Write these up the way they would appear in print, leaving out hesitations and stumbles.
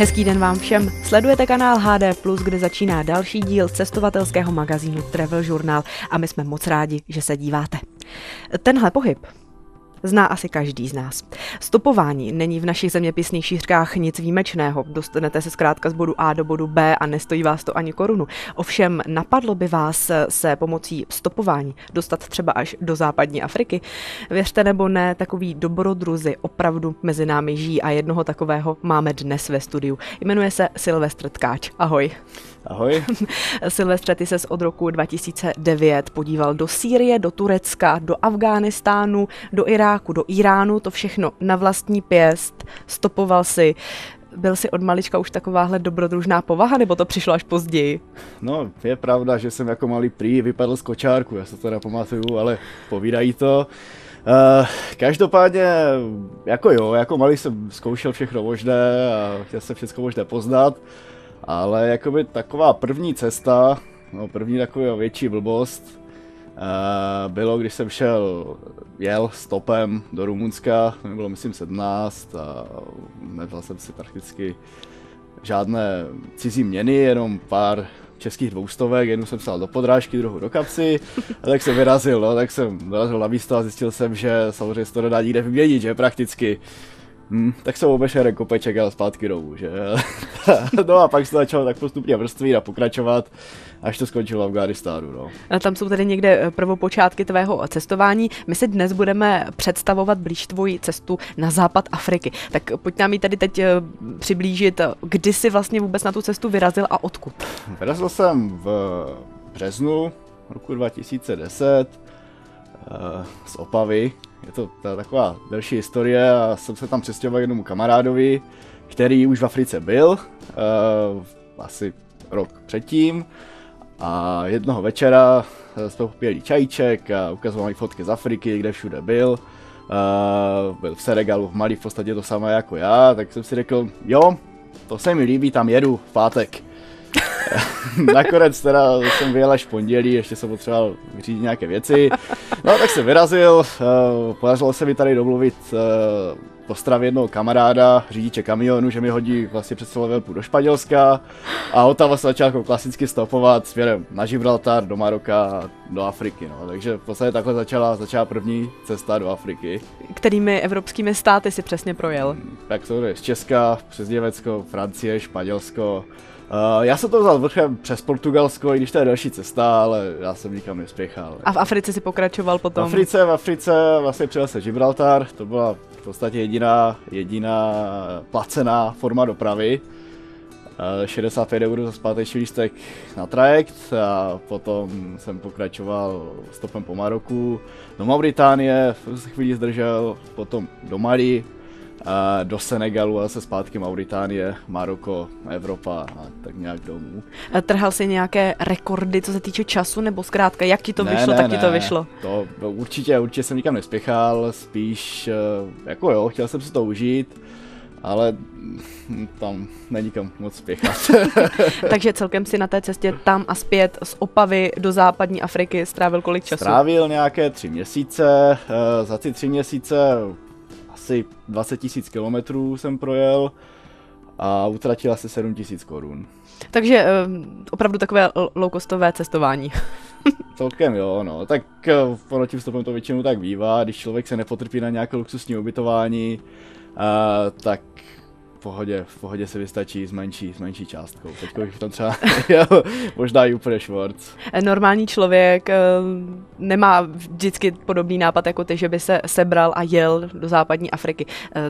Hezký den vám všem. Sledujete kanál HD+, kde začíná další díl cestovatelského magazínu Travel Journal a my jsme moc rádi, že se díváte. Tenhle pohyb zná asi každý z nás. Stopování není v našich zeměpisných šířkách nic výjimečného. Dostanete se zkrátka z bodu A do bodu B a nestojí vás to ani korunu. Ovšem napadlo by vás se pomocí stopování dostat třeba až do západní Afriky. Věřte nebo ne, takoví dobrodruzi opravdu mezi námi žijí a jednoho takového máme dnes ve studiu. Jmenuje se Silvestr Tkáč. Ahoj. Ahoj. Silvestře, ty ses od roku 2009 podíval do Sýrie, do Turecka, do Afghánistánu, do Iráku, do Iránu, to všechno na vlastní pěst, stopoval si. Byl jsi od malička už takováhle dobrodružná povaha, nebo to přišlo až později? No, je pravda, že jsem jako malý prý vypadl z kočárku, já se to nepamatuju, ale povídají to. Každopádně, jako malý jsem zkoušel všechno možné a chtěl jsem všechno možné poznat. Ale jakoby taková první cesta, no první taková větší blbost, bylo, když jsem jel stopem do Rumunska, mi bylo myslím 17 a nevzal jsem si prakticky žádné cizí měny, jenom pár českých dvoustovek, jednu jsem stál do podrážky, druhou do kapsy, a tak jsem vyrazil, no, tak jsem vyrazil na místo a zjistil jsem, že samozřejmě se to nedá nikde vyměnit, že prakticky. Tak jsem obešel jeden kopeček a zpátky domů, že? No a pak se začalo tak postupně vrství a pokračovat, až to skončilo v Afghánistánu, no. Tam jsou tedy někde prvopočátky tvého cestování. My si dnes budeme představovat blíž tvoji cestu na západ Afriky. Tak pojď nám ji tady teď přiblížit, kdy jsi vlastně vůbec na tu cestu vyrazil a odkud? Vyrazil jsem v březnu roku 2010 z Opavy. Je to taková delší historie a jsem se tam přestěhoval jednomu kamarádovi, který už v Africe byl, asi rok předtím. A jednoho večera jsme popíjeli čajíček a ukazoval mi fotky z Afriky, kde všude byl. Byl v Senegalu, v Mali, v podstatě to samé jako já, tak jsem si řekl, jo, to se mi líbí, tam jedu v pátek. Nakonec teda jsem vyjel až v pondělí, ještě jsem potřeboval vyřídit nějaké věci. No tak jsem vyrazil, podařilo se mi tady domluvit v Ostravě jednoho kamaráda, řidiče kamionu, že mi hodí vlastně přes celou Evropu do Španělska a od tam se začal jako klasicky stopovat směrem na Gibraltar, do Maroka, do Afriky. No. Takže v podstatě takhle začala první cesta do Afriky. Kterými evropskými státy si přesně projel? Tak samozřejmě z Česka, přes Německo, Francie, Španělsko. Já jsem to vzal vrchem přes Portugalsko, i když to je další cesta, ale já jsem nikam nespěchal. A v Africe si pokračoval potom? V Africe vlastně přijel se Gibraltar, to byla v podstatě jediná placená forma dopravy. 65 euro za zpáteční lístek na trajekt a potom jsem pokračoval stopem po Maroku, do Mauritánie, se chvíli zdržel, potom do Mali, do Senegalu a se zpátky Mauritánie, Maroko, Evropa a tak nějak domů. Trhal si nějaké rekordy, co se týče času, nebo zkrátka, jak ti to vyšlo, tak ti to vyšlo? To určitě jsem nikam nespěchal, spíš jako jo, chtěl jsem si to užít, ale tam není kam moc spěchat. Takže celkem si na té cestě tam a zpět z Opavy do západní Afriky strávil kolik času? Strávil nějaké 3 měsíce, za ty 3 měsíce asi 20 000 kilometrů jsem projel a utratil asi 7 000 korun. Takže opravdu takové low-costové cestování. Celkem jo, no. Tak pod tím stopem to většinou tak bývá, když člověk se nepotrpí na nějaké luxusní ubytování, tak v pohodě se vystačí s menší částkou. Teďko bych tam třeba možná i úplně švarc. Normální člověk nemá vždycky podobný nápad jako ty, že by se sebral a jel do západní Afriky.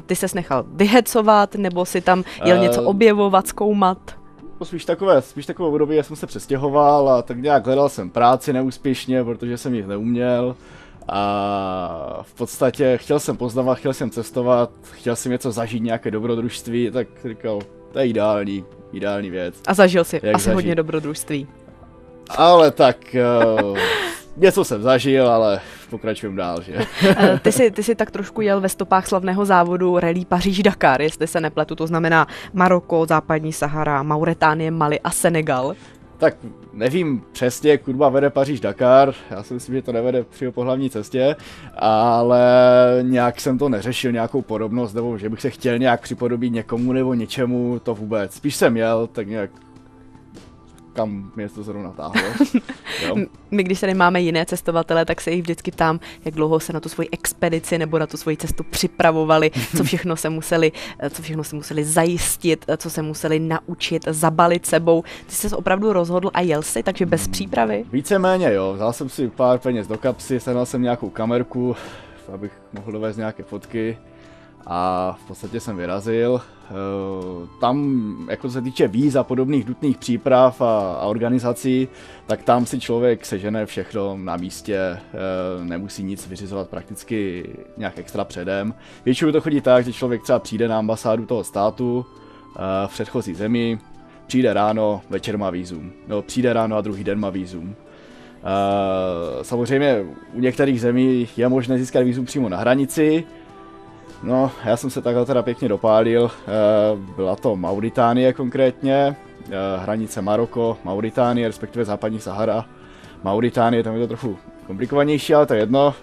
Ty ses nechal vyhecovat, nebo si tam jel něco objevovat, zkoumat? Spíš takové období, já jsem se přestěhoval a tak nějak hledal jsem práci neúspěšně, protože jsem jich neuměl. A v podstatě chtěl jsem poznávat, chtěl jsem cestovat, chtěl jsem něco zažít, nějaké dobrodružství, tak říkal, to je ideální věc. A zažil jsi asi hodně dobrodružství. Ale tak něco jsem zažil, ale pokračujem dál, že? Ty jsi tak trošku jel ve stopách slavného závodu rally Paříž-Dakar, jestli se nepletu, to znamená Maroko, Západní Sahara, Mauritánie, Mali a Senegal. Tak nevím přesně, kurva vede Paříž-Dakar, já si myslím, že to nevede přímo po hlavní cestě, ale nějak jsem to neřešil, nějakou podobnost, nebo že bych se chtěl nějak připodobit někomu nebo něčemu, to vůbec. Spíš jsem jel, tak nějak kam mě to zrovna táhlo. My když tady máme jiné cestovatele, tak se jich vždycky ptám, jak dlouho se na tu svoji expedici nebo na tu svoji cestu připravovali, co všechno se museli zajistit, co se museli naučit, zabalit sebou. Ty jsi se opravdu rozhodl a jel jsi, takže bez přípravy? Víceméně jo, vzal jsem si pár peněz do kapsy, sehnal jsem nějakou kamerku, abych mohl dovést nějaké fotky. A v podstatě jsem vyrazil. Tam, jako se týče víz a podobných nutných příprav a organizací, tak tam si člověk sežene všechno na místě, nemusí nic vyřizovat prakticky nějak extra předem. Většinou to chodí tak, že člověk třeba přijde na ambasádu toho státu v předchozí zemi, přijde ráno, večer má vízum. No, přijde ráno a druhý den má vízum. Samozřejmě u některých zemí je možné získat vízum přímo na hranici. No, já jsem se takhle teda pěkně dopálil, byla to Mauritánie konkrétně, hranice Maroko, Mauritánie, respektive Západní Sahara. Mauritánie, tam je to trochu komplikovanější, ale to je jedno.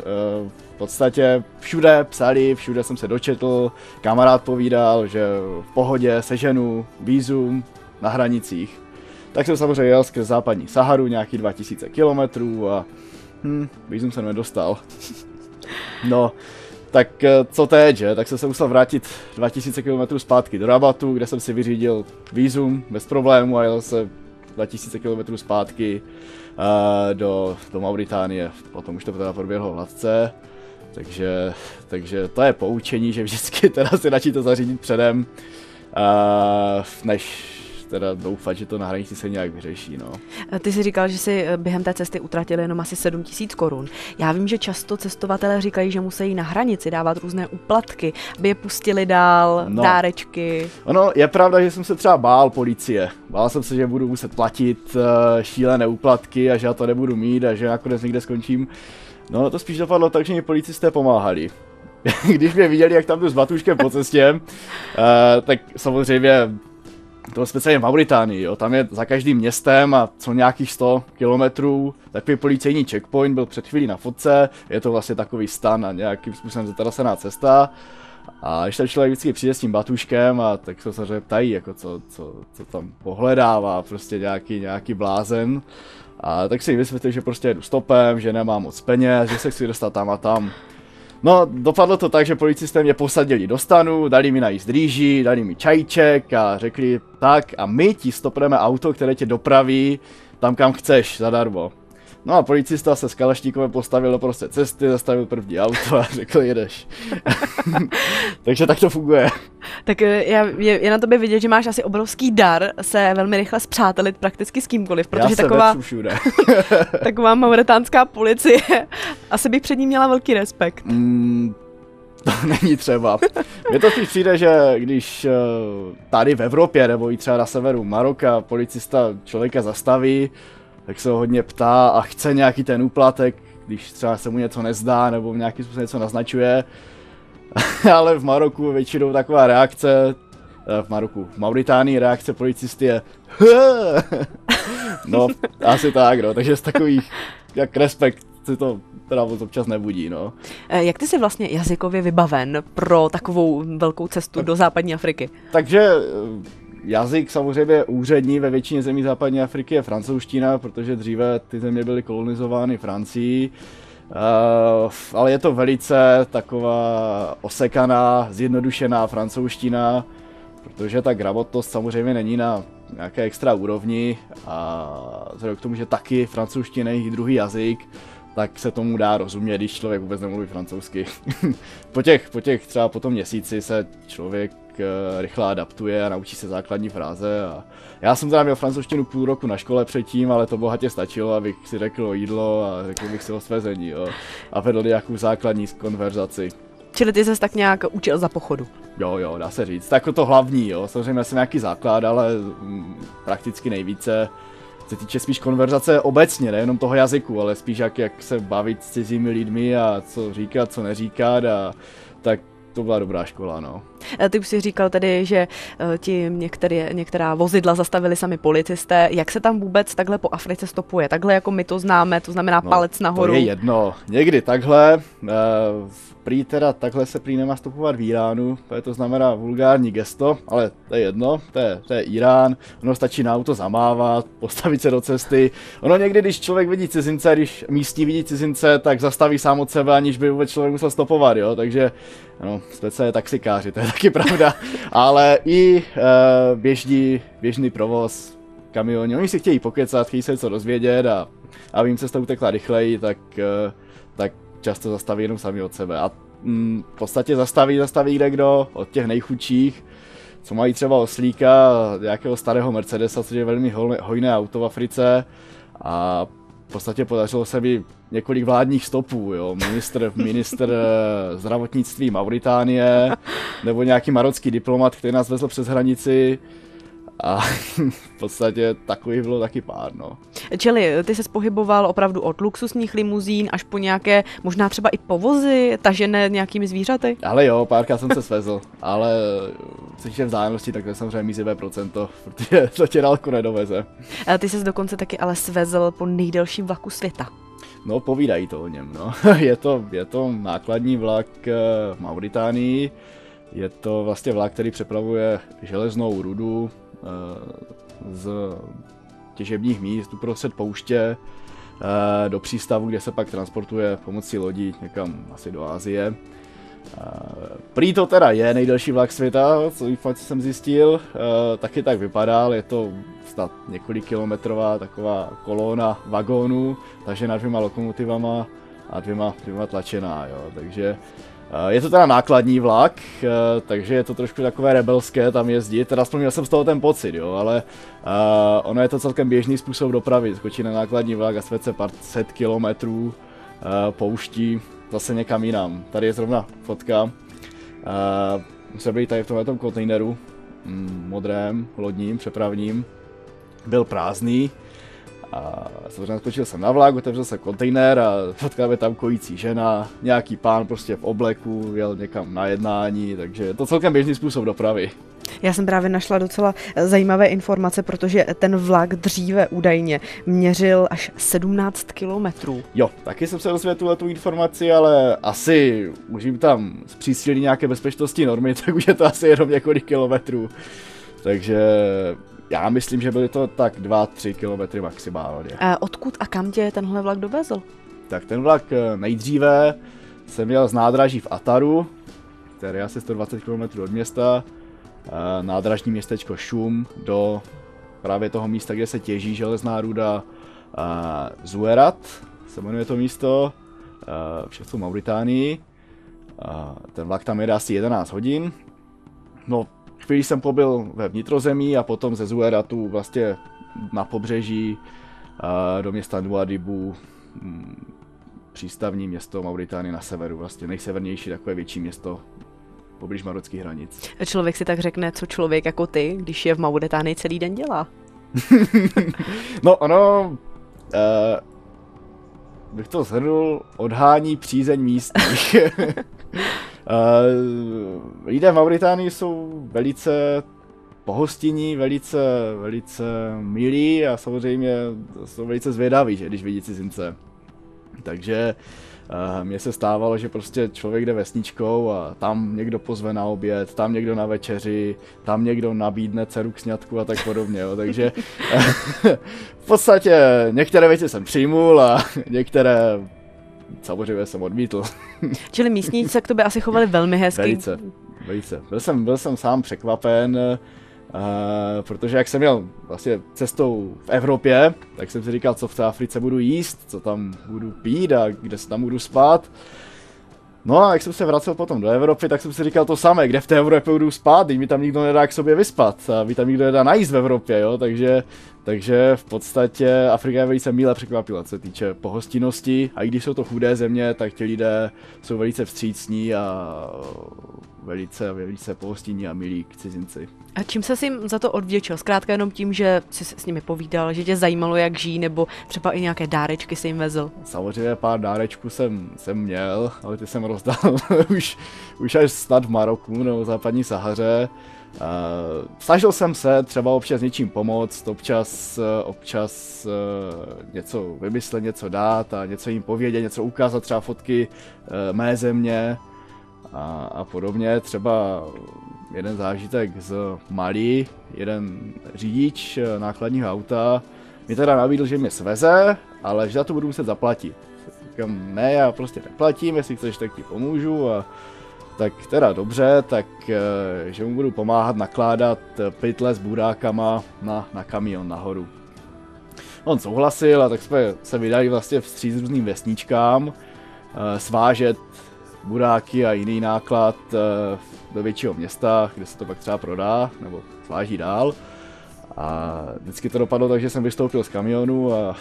V podstatě všude psali, všude jsem se dočetl, kamarád povídal, že v pohodě seženu vízum na hranicích. Tak jsem samozřejmě jel skrz Západní Saharu, nějaký 2000 kilometrů a vízum jsem nedostal. No. Tak co teď, že? Tak jsem se musel vrátit 2000 km zpátky do Rabatu, kde jsem si vyřídil vízum bez problému a jel se 2000 km zpátky do Mauritánie. Potom už to teda proběhlo hladce, takže to je poučení, že vždycky teda si radši to zařídit předem, než teda doufat, že to na hranici se nějak vyřeší, no. Ty jsi říkal, že si během té cesty utratil jenom asi 7 000 korun. Já vím, že často cestovatelé říkají, že musí na hranici dávat různé úplatky, aby je pustili dál, no, dárečky. Ono je pravda, že jsem se třeba bál policie. Bál jsem se, že budu muset platit šílené úplatky a že já to nebudu mít a že nakonec někde skončím. No to spíš dopadlo tak, že mi policisté pomáhali. Když mě viděli, jak tam jdu s batuškem po cestě, tak samozřejmě to speciálně v Mauritánii, jo. Tam je za každým městem a co nějakých 100 kilometrů takový policejní checkpoint, byl před chvílí na fotce, je to vlastně takový stan a nějakým způsobem zatarasená cesta. A když ten člověk vždycky přijde s tím batuškem, a tak se samozřejmě ptají, jako co tam pohledává, prostě nějaký blázen. A tak si vysvětlím, že prostě jedu stopem, že nemám moc peněz, že se chci dostat tam a tam. No, dopadlo to tak, že policisté mě posadili do stanu, dali mi najíst rýži, dali mi čajíček a řekli tak a my ti stopneme auto, které tě dopraví tam, kam chceš, zadarmo. No a policista se s kalaštíkovem postavil do prostě cesty, zastavil první auto a řekl jedeš. Takže tak to funguje. Tak je na tobě vidět, že máš asi obrovský dar se velmi rychle spřátelit prakticky s kýmkoliv, protože taková mauritánská policie asi bych před ní měla velký respekt. To není třeba. Mně to spíš přijde, že když tady v Evropě nebo i třeba na severu Maroka policista člověka zastaví, tak se ho hodně ptá a chce nějaký ten úplatek, když třeba se mu něco nezdá nebo nějakým způsobem něco naznačuje. Ale v Maroku většinou taková reakce, v Mauritánii reakce policisty je no, asi tak, no, takže z takových, jak respekt si to teda občas nebudí, no. Jak ty jsi vlastně jazykově vybaven pro takovou velkou cestu do západní Afriky? Takže jazyk samozřejmě úřední ve většině zemí západní Afriky je francouzština, protože dříve ty země byly kolonizovány Francií. Ale je to velice taková osekaná, zjednodušená francouzština, protože ta gramotnost samozřejmě není na nějaké extra úrovni a vzhledem k tomu, že taky francouzština je druhý jazyk, tak se tomu dá rozumět, když člověk vůbec nemluví francouzsky. po těch třeba po tom měsíci se člověk rychle adaptuje a naučí se základní fráze. A já jsem teda měl francouzštinu půl roku na škole předtím, ale to bohatě stačilo, abych si řekl o jídlo a řekl bych si o svezení, jo. A vedl nějakou základní konverzaci. Čili ty ses tak nějak učil za pochodu? Jo, dá se říct. Tak to hlavní, jo. Samozřejmě jsem nějaký základ, ale prakticky nejvíce se týče spíš konverzace obecně, nejenom toho jazyku, ale spíš jak se bavit s cizími lidmi a co říkat, co neříkat a tak. to byla dobrá škola, no. Ty už si říkal tedy, že ti některá vozidla zastavili sami policisté. Jak se tam vůbec takhle po Africe stopuje? Takhle, jako my to známe, to znamená palec nahoru. To je jedno. Někdy takhle, takhle se prý nemá stopovat v Iránu, to znamená vulgární gesto, ale to je jedno, to je Irán, ono stačí na auto zamávat, postavit se do cesty. Ono někdy, když člověk vidí cizince, když místní vidí cizince, tak zastaví sám od sebe, aniž by vůbec člověk musel stopovat, jo, takže no, speciálně taxikáři, to je taky pravda, ale i běžný provoz, kamioni, oni si chtějí pokecat, chtějí se co dozvědět a vím, cesta utekla rychleji, tak často zastaví jenom sami od sebe a v podstatě zastaví kdekdo od těch nejchudších, co mají třeba oslíka, nějakého starého Mercedesa, což je velmi hojné auto v Africe a v podstatě podařilo se mi několik vládních stopů, jo. Ministr zdravotnictví Mauritánie nebo nějaký marocký diplomat, který nás vezl přes hranici. A v podstatě takových bylo taky pár, no. Čili ty se pohyboval opravdu od luxusních limuzín až po nějaké, možná třeba i povozy, tažené nějakými zvířaty? Ale jo, párkrát jsem se svezl, ale což je vzdálenosti, tak to je samozřejmě mízivé procento, protože to tě dálku nedoveze. A ty ses dokonce taky ale svezl po nejdelším vlaku světa. No, povídají to o něm, no. Je to nákladní vlak v Mauritánii, je to vlastně vlak, který přepravuje železnou rudu z těžebních míst uprostřed pouště do přístavu, kde se pak transportuje pomocí lodí někam asi do Asie. Prý to teda je nejdelší vlak světa, co jsem zjistil, taky tak vypadal, je to snad několik kilometrová taková kolóna vagónů, takže na dvěma lokomotivama a dvěma tlačená, jo, takže je to teda nákladní vlak, takže je to trošku takové rebelské tam jezdit, teda aspoň měl jsem z toho ten pocit, jo, ale ono je to celkem běžný způsob dopravy, skočí na nákladní vlak a svede se pár set kilometrů pouští zase někam jinam. Tady je zrovna fotka, musel být tady v tomhletom kontejneru, modrém, lodním, přepravním, byl prázdný. A samozřejmě skočil jsem na vlak, otevřel jsem kontejner a potkala mě tam kojící žena, nějaký pán prostě v obleku, jel někam na jednání, takže je to celkem běžný způsob dopravy. Já jsem právě našla docela zajímavé informace, protože ten vlak dříve údajně měřil až 17 kilometrů. Jo, taky jsem se dozvěděl tu informaci, ale asi už jim tam zpřísnili nějaké bezpečnostní normy, tak už je to asi jenom několik kilometrů. Takže já myslím, že byly to tak 2-3 kilometry maximálně. Odkud a kam tě tenhle vlak dovezl? Tak ten vlak nejdříve jsem jel z nádraží v Ataru, který je asi 120 km od města, nádražní městečko Šum, do právě toho místa, kde se těží železná ruda Zouérat, se jmenuje to místo, všechno v Mauritánii. Ten vlak tam jede asi 11 hodin. No, chvíli jsem pobyl ve vnitrozemí a potom ze Zouératu vlastně na pobřeží do města Nuadibu, přístavní město Mauritánie na severu, vlastně nejsevernější takové větší město poblíž marockých hranic. Člověk si tak řekne, co člověk jako ty, když je v Mauritánii celý den dělá. No ono, bych to shrnul, odhání přízeň místních. Lidé v Mauritánii jsou velice pohostinní, velice milí a samozřejmě jsou velice zvědaví, že když vidí cizince. Takže mně se stávalo, že prostě člověk jde vesničkou a tam někdo pozve na oběd, tam někdo na večeři, tam někdo nabídne dceru k sňatku a tak podobně, jo. Takže v podstatě některé věci jsem přijmul a některé samozřejmě jsem odmítl. Čili místní se k tobě asi chovali velmi hezky. Velice. Byl jsem sám překvapen, protože jak jsem jel vlastně cestou v Evropě, tak jsem si říkal, co v té Africe budu jíst, co tam budu pít a kde se tam budu spát. No a jak jsem se vracel potom do Evropy, tak jsem si říkal to samé, kde v té Evropě budu spát, když mi tam nikdo nedá k sobě vyspat a mi tam nikdo nedá najíst v Evropě, jo, takže Takže v podstatě Afrika je velice mile překvapila, co se týče pohostinnosti, a i když jsou to chudé země, tak ti lidé jsou velice vstřícní a velice pohostinní a milí k cizinci. A čím se jim za to odvděčil? Zkrátka jenom tím, že jsi s nimi povídal, že tě zajímalo, jak žijí, nebo třeba i nějaké dárečky si jim vezl? Samozřejmě pár dárečků jsem měl, ale ty jsem rozdal už až snad v Maroku nebo v Západní Sahaře. Snažil jsem se třeba občas něčím pomoct, občas něco vymyslet, něco dát a něco jim povědět, něco ukázat, třeba fotky mé země a podobně. Třeba jeden zážitek z Mali, jeden řidič nákladního auta mi teda nabídl, že mě sveze, ale že za to budu muset zaplatit. Říkám, ne, já prostě neplatím, jestli chceš, tak ti pomůžu. A tak teda dobře, tak že mu budu pomáhat nakládat pytle s burákama na kamion nahoru. On souhlasil, a tak jsme se vydali vlastně vstříc různým vesničkám, svážet buráky a jiný náklad do většího města, kde se to pak třeba prodá nebo sváží dál. A vždycky to dopadlo tak, že jsem vystoupil z kamionu a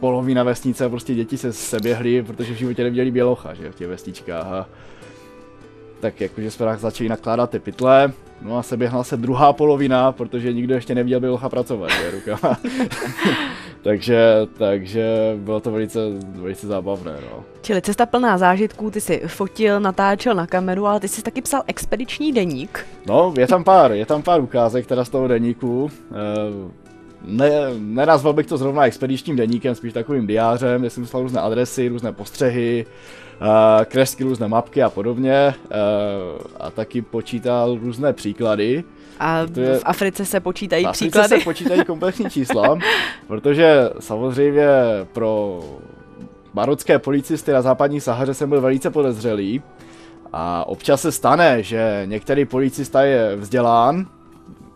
polovina vesnice, prostě děti se seběhly, protože v životě neviděli bělocha, že v těch vesničkách. A tak jakože jsme začali nakládat ty pytle, no a seběhla se druhá polovina, protože nikdo ještě neviděl bělocha pracovat, že, rukama. takže bylo to velice zábavné, no. Čili cesta plná zážitků, ty si fotil, natáčel na kameru, ale ty jsi taky psal expediční deník. No, je tam pár ukázek teda z toho deníku. Nenazval bych to zrovna expedičním deníkem, spíš takovým diářem, kde jsem psal různé adresy, různé postřehy, kresky, různé mapky a podobně, a taky počítal různé příklady. A v Africe se počítají příklady? V Africe se počítají komplexní čísla, protože samozřejmě pro marocké policisty na Západní Sahaře jsem byl velice podezřelý a občas se stane, že některý policista je vzdělán,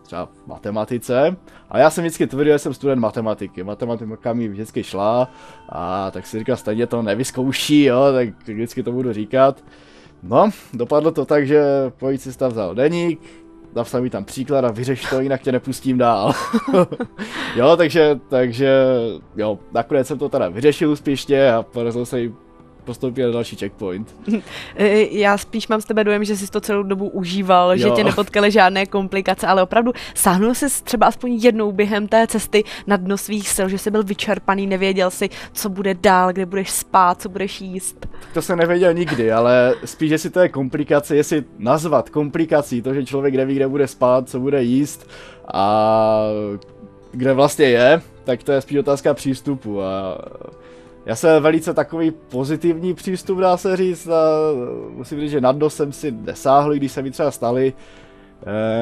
třeba v matematice, a já jsem vždycky tvrdil, že jsem student matematiky. Matematika mi vždycky šla, a tak si říkal, stejně to nevyzkouší, jo, tak vždycky to budu říkat. No, dopadlo to tak, že policista vzal deník, napsal mi tam příklad a vyřeš to, jinak tě nepustím dál. Jo, takže jo, nakonec jsem to teda vyřešil úspěšně a podařilo se jim postoupit na další checkpoint. Já spíš mám z tebe dojem, že jsi to celou dobu užíval, jo, že tě nepotkaly žádné komplikace, ale opravdu sáhnul jsi třeba aspoň jednou během té cesty na dno svých sil, že jsi byl vyčerpaný, nevěděl jsi, co bude dál, kde budeš spát, co budeš jíst. To jsem nevěděl nikdy, ale spíš, jestli to je komplikace, jestli nazvat komplikací to, že člověk neví, kde bude spát, co bude jíst a kde vlastně je, tak to je spíš otázka přístupu. A já jsem velice takový pozitivní přístup, dá se říct, a musím říct, že na dno jsem si nesáhl, když se mi třeba staly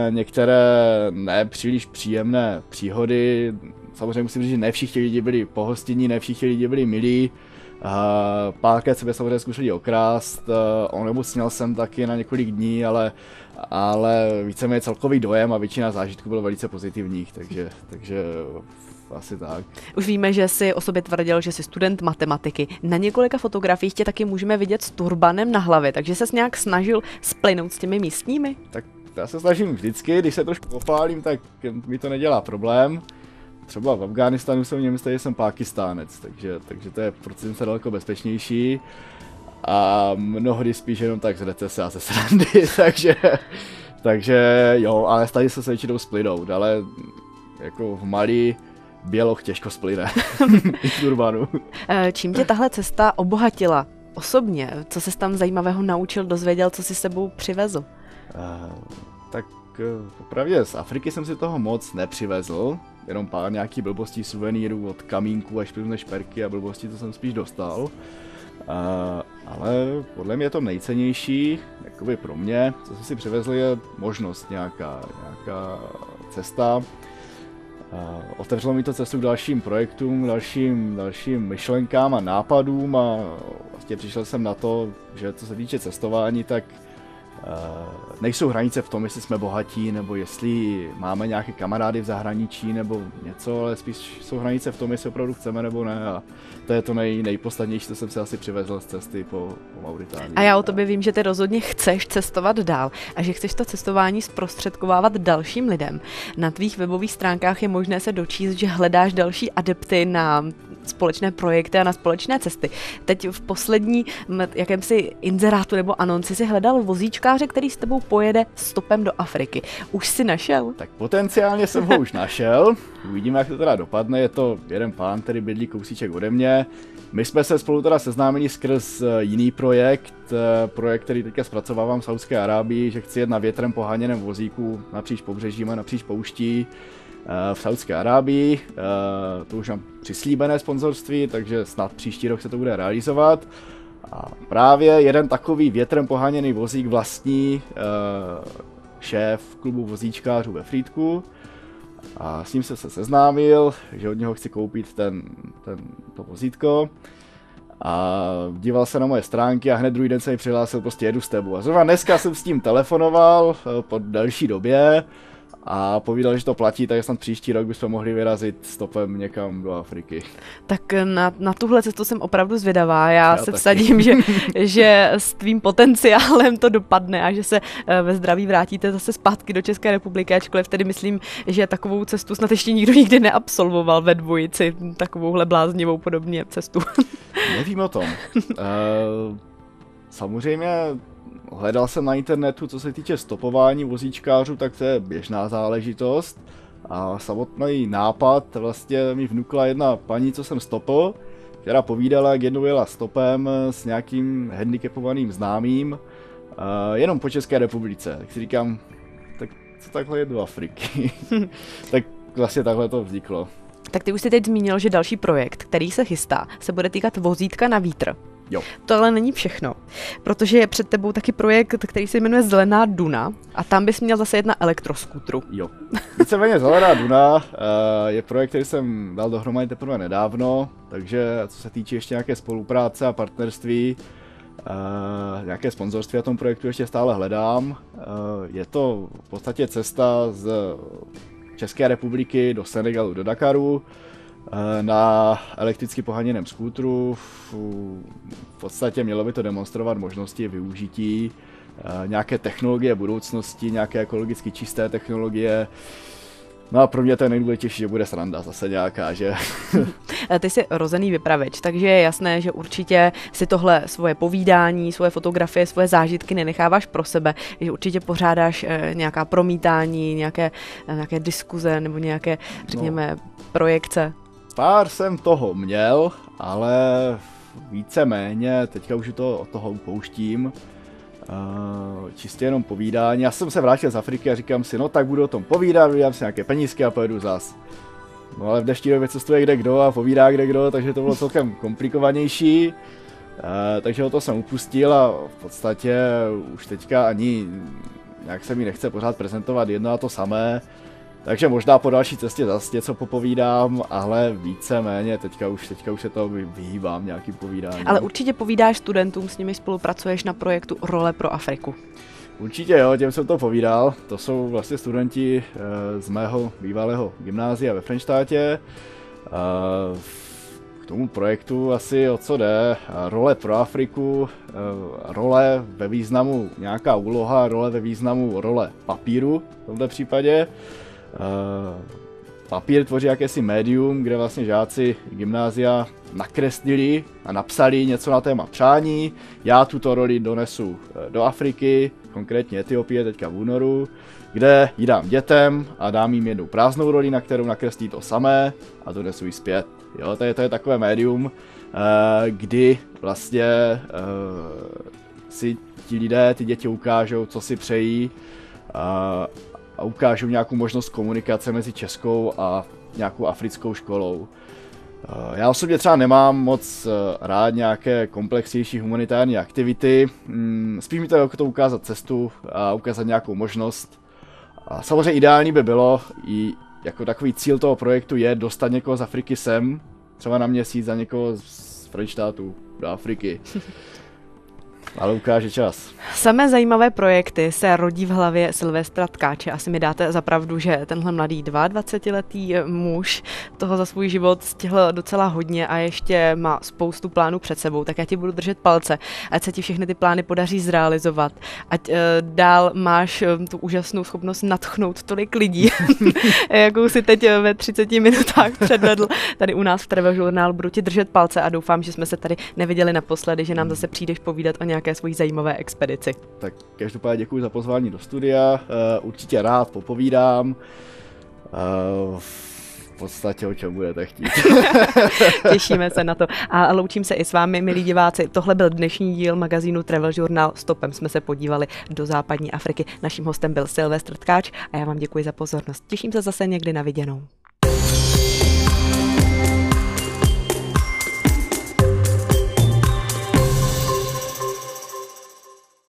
některé nepříliš příjemné příhody. Samozřejmě musím říct, že ne všichni lidi byli pohostinní, ne všichni lidi byli milí. Párkrát se mě samozřejmě zkušeli okrást, onemocněl jsem taky na několik dní, ale víceméně celkový dojem a většina zážitků bylo velice pozitivních, takže asi tak. Už víme, že jsi o sobě tvrdil, že jsi student matematiky. Na několika fotografiích tě taky můžeme vidět s turbanem na hlavě, takže ses nějak snažil splynout s těmi místními? Tak já se snažím vždycky, když se trošku opálím, tak mi to nedělá problém. Třeba v Afghánistánu jsem mě myslel, že jsem Pákistánec, takže to je procence daleko bezpečnější. A mnohdy spíš jenom tak z recese a ze srandy, takže jo, ale snažím se většinou splynout, ale jako v Mali běloch těžko splyne z urbanu. Čím tě tahle cesta obohatila osobně? Co ses tam zajímavého naučil, dozvěděl, co si sebou přivezl? Tak popravdě z Afriky jsem si toho moc nepřivezl, jenom pár nějakých blbostí, suvenýrů od kamínků až různé šperky a blbostí, co jsem spíš dostal. Ale podle mě to nejcennější, jakoby pro mě, co jsem si přivezl, je možnost, nějaká cesta. Otevřelo mi to cestu k dalším projektům, dalším myšlenkám a nápadům a vlastně přišel jsem na to, že co se týče cestování, tak Nejsou hranice v tom, jestli jsme bohatí, nebo jestli máme nějaké kamarády v zahraničí, nebo něco, ale spíš jsou hranice v tom, jestli opravdu chceme, nebo ne. A to je to nejposlednější, co jsem si asi přivezl z cesty po Mauritánii. A já o tobě vím, že ty rozhodně chceš cestovat dál a že chceš to cestování zprostředkovávat dalším lidem. Na tvých webových stránkách je možné se dočíst, že hledáš další adepty na společné projekty a na společné cesty. Teď v poslední jakémsi inzerátu nebo anonci si hledal vozíčkáře, který s tebou pojede stopem do Afriky. Už si našel? Tak potenciálně jsem ho už našel. Uvidíme, jak to teda dopadne. Je to jeden pán, který bydlí kousíček ode mě. My jsme se spolu teda seznámili skrz jiný projekt, který teďka zpracovávám v Saudské Arábii, že chci jet na větrem poháněném vozíku napříč pobřežím a napříč pouští v Saudské Arábii. To už mám přislíbené sponzorství, takže snad příští rok se to bude realizovat. A právě jeden takový větrem poháněný vozík vlastní šéf klubu vozíčkářů ve Frýdku. A s ním jsem se seznámil, že od něho chci koupit to vozítko. A díval se na moje stránky a hned druhý den se mi přihlásil, prostě jedu s tebou. A zrovna dneska jsem s ním telefonoval po delší době a povídal, že to platí, takže snad příští rok bychom mohli vyrazit stopem někam do Afriky. Tak na tuhle cestu jsem opravdu zvědavá. Já se taky vsadím, že s tvým potenciálem to dopadne a že se ve zdraví vrátíte zase zpátky do České republiky, ačkoliv tedy myslím, že takovou cestu snad ještě nikdo nikdy neabsolvoval ve dvojici, takovouhle bláznivou podobně cestu. Nevím o tom. Samozřejmě hledal jsem na internetu, co se týče stopování vozíčkářů, tak to je běžná záležitost. A samotný nápad vlastně mi vnukla jedna paní, co jsem stopil, která povídala, jak jednou jela stopem s nějakým handicapovaným známým, jenom po České republice. Tak si říkám, tak co takhle je do Afriky? Tak vlastně takhle to vzniklo. Tak ty už jsi teď zmínil, že další projekt, který se chystá, se bude týkat vozítka na vítr. Jo. To ale není všechno, protože je před tebou taky projekt, který se jmenuje Zelená Duna a tam bys měl zase jet na elektroskútru. Jo, víceméně Zelená Duna je projekt, který jsem dal dohromady teprve nedávno, takže co se týče ještě nějaké spolupráce a partnerství, nějaké sponzorství na tom projektu ještě stále hledám. Je to v podstatě cesta z České republiky do Senegalu, do Dakaru, na elektricky poháněném skútru. V podstatě mělo by to demonstrovat možnosti využití nějaké technologie budoucnosti, nějaké ekologicky čisté technologie. No a pro mě to je nejdůležitější, že bude sranda zase nějaká, že? Ty jsi rozený vypravěč, takže je jasné, že určitě si tohle svoje povídání, svoje fotografie, svoje zážitky nenecháváš pro sebe, že určitě pořádáš nějaká promítání, nějaké diskuze nebo nějaké, řekněme, projekce. Pár jsem toho měl, ale víceméně teďka už to od toho upouštím. Čistě jenom povídání. Já jsem se vrátil z Afriky a říkám si, no tak budu o tom povídat, udělám si nějaké penízky a pojedu zas. No ale v dnešní době cestuje kde kdo a povídá kde kdo, takže to bylo celkem komplikovanější. Takže o to jsem upustil a v podstatě už teďka ani nějak se mi nechce pořád prezentovat jedno a to samé. Takže možná po další cestě zase něco popovídám, ale víceméně teďka už se toho vyhýbám nějakým povídáním. Ale určitě povídáš studentům, s nimi spolupracuješ na projektu Role pro Afriku. Určitě jo, těm jsem to povídal. To jsou vlastně studenti z mého bývalého gymnázia ve Frenštátě. K tomu projektu asi o co jde. Role pro Afriku, role ve významu nějaká úloha, role ve významu role papíru v tomto případě. Papír tvoří jakési médium, kde vlastně žáci gymnázia nakreslili a napsali něco na téma přání. Já tuto roli donesu do Afriky, konkrétně Etiopie teďka v únoru, kde ji dám dětem a dám jim jednu prázdnou roli, na kterou nakreslí to samé a donesu ji zpět. Jo, to je takové médium, kdy vlastně si ti lidé, ty děti ukážou, co si přejí, a ukážu nějakou možnost komunikace mezi českou a nějakou africkou školou. Já osobně třeba nemám moc rád nějaké komplexnější humanitární aktivity. Spíš mi to jako to ukázat cestu a ukázat nějakou možnost. A samozřejmě ideální by bylo, i jako takový cíl toho projektu je dostat někoho z Afriky sem, třeba na měsíc, za někoho z Frenštátu do Afriky. Ale ukáže čas. Samé zajímavé projekty se rodí v hlavě Silvestra Tkáče. Asi mi dáte za pravdu, že tenhle mladý 22-letý muž toho za svůj život stihl docela hodně a ještě má spoustu plánů před sebou. Tak já ti budu držet palce, ať se ti všechny ty plány podaří zrealizovat. Ať dál máš tu úžasnou schopnost nadchnout tolik lidí, jakou si teď ve 30 minutách předvedl tady u nás v Travel Journal. Budu ti držet palce a doufám, že jsme se tady neviděli naposledy, že nám zase přijdeš povídat o nějaké svojí zajímavé expedici. Tak každopádně děkuji za pozvání do studia, určitě rád popovídám. V podstatě o čem budete chtít. Těšíme se na to. A loučím se i s vámi, milí diváci. Tohle byl dnešní díl magazínu Travel Journal. Stopem jsme se podívali do západní Afriky. Naším hostem byl Silvestr Tkáč a já vám děkuji za pozornost. Těším se zase někdy na viděnou.